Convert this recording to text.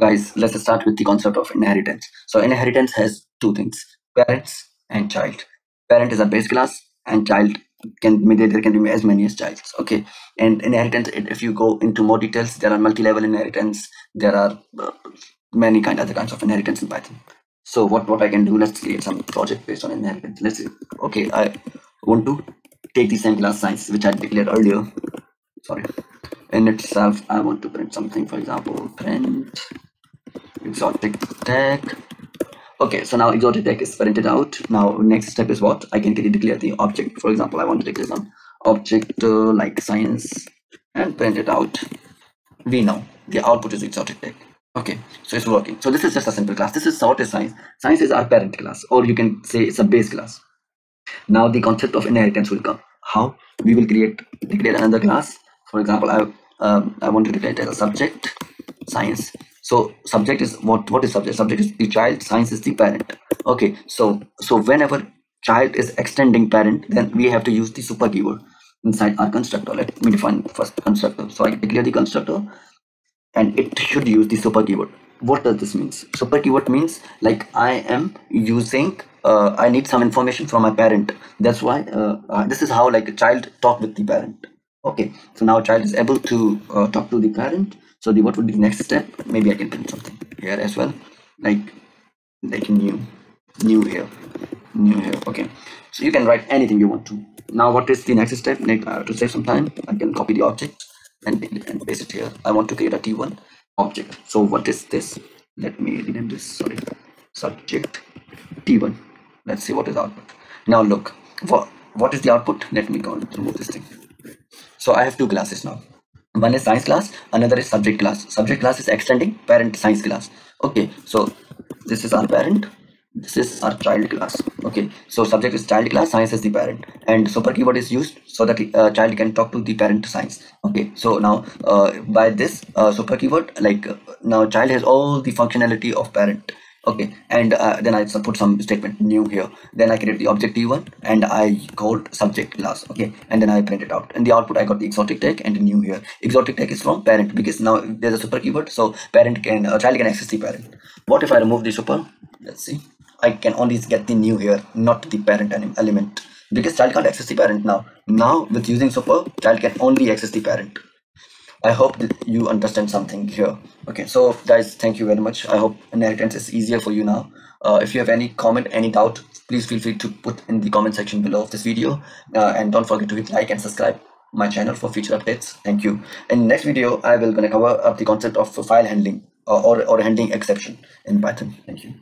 Guys, let's start with the concept of inheritance. So inheritance has two things, parents and child. Parent is a base class and child there can be as many as childs. Okay, and inheritance, if you go into more details, there are multi-level inheritance, there are many other kinds of inheritance in Python. So what I can do, let's create some project based on inheritance. Let's see. Okay, I want to take the same class science which I declared earlier. Sorry. In itself, I want to print something, for example, print ExoticTech. Okay, so now ExoticTech is printed out. Now, next step is what? I can declare the object. For example, I want to declare some object like science and print it out. We know the output is ExoticTech. Okay, so it's working. So this is just a simple class. This is what is science. Science is our parent class, or you can say it's a base class. Now, the concept of inheritance will come. How? We will declare another class. For example, I want to declare it as a subject, science. So subject is what is subject? Subject is the child, science is the parent. Okay, so whenever child is extending parent, then we have to use the super keyword inside our constructor. Let me define first constructor. So I declare the constructor and it should use the super keyword. What does this mean? Super keyword means like I am using, I need some information from my parent. That's why this is how like a child talk with the parent. Okay, so now child is able to talk to the parent. So what would be the next step? Maybe I can print something here as well, like new here. Okay, so you can write anything you want to. Now what is the next step? To save some time, I can copy the object and paste it here. I want to create a T1 object. So what is this? Let me rename this. Sorry, subject T1. Let's see what is output. Now look, what is the output? Let me go and remove this thing. So I have two classes now. One is science class, another is subject class. Subject class is extending parent science class. Okay, so this is our parent, this is our child class. Okay, so subject is child class, science is the parent, and super keyword is used so that child can talk to the parent science. Okay, so now by this super keyword, now child has all the functionality of parent. Okay, and then I put some statement new here. Then I create the object T1 and I called subject class. Okay, and then I print it out. And the output I got the ExoticTech and new here. ExoticTech is from parent because now there's a super keyword, so child can access the parent. What if I remove the super? Let's see. I can only get the new here, not the parent element, because child can't access the parent now. Now with using super, child can only access the parent. I hope that you understand something here. Okay, so guys, thank you very much. I hope inheritance is easier for you now. If you have any comment, any doubt, please feel free to put in the comment section below of this video. And don't forget to hit like and subscribe my channel for future updates. Thank you. In next video, I will gonna cover up the concept of file handling or handling exception in Python. Thank you.